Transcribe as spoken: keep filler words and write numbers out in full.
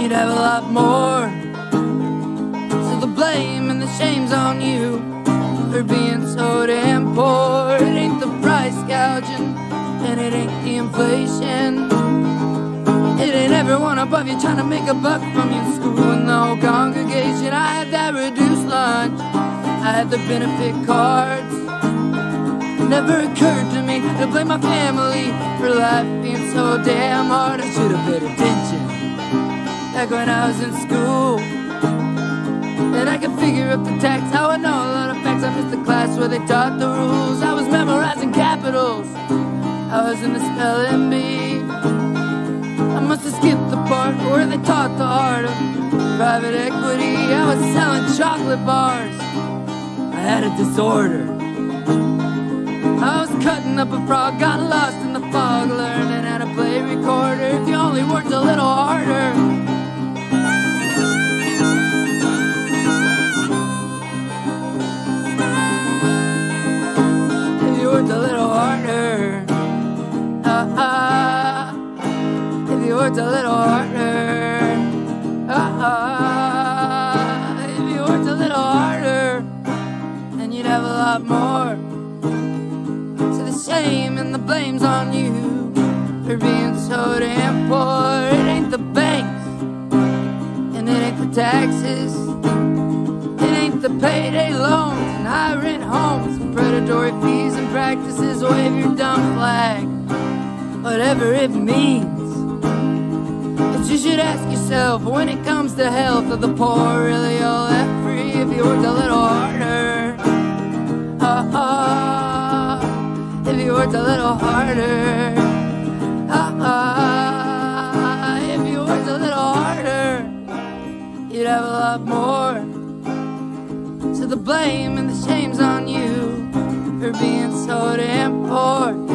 you'd have a lot more. So the blame and the shame's on you for being so damn poor. It ain't the price gouging, and it ain't the inflation. It ain't everyone above you trying to make a buck from your school and the whole congregation. I had that reduced lunch, I had the benefit cards. Never occurred to me to blame my family for life being so damn hard. I should have paid attention back when I was in school, and I could figure up the tax. How I know a lot of facts. I missed the class where they taught the rules. I was memorizing capitals, I was in the spelling bee. I must have skipped the part where they taught the art of private equity. I was selling chocolate bars, I had a disorder. I was cutting up a frog, got lost in the fog, learning how to play recorder. If you only worked a little harder. If you worked a little harder. Ah ah. If you worked a little harder. Ah ah. If you worked a little harder, then you'd have a lot more. Shame and the blame's on you for being so damn poor. It ain't the banks, and it ain't the taxes. It ain't the payday loans and high rent homes and predatory fees and practices. Wave your dumb flag, whatever it means. But you should ask yourself, when it comes to health of the poor, really all that free if you worked a little harder. Oh, oh. If you worked a little harder. Ah, ah, if you worked a little harder, you'd have a lot more. So the blame and the shame's on you for being so damn poor.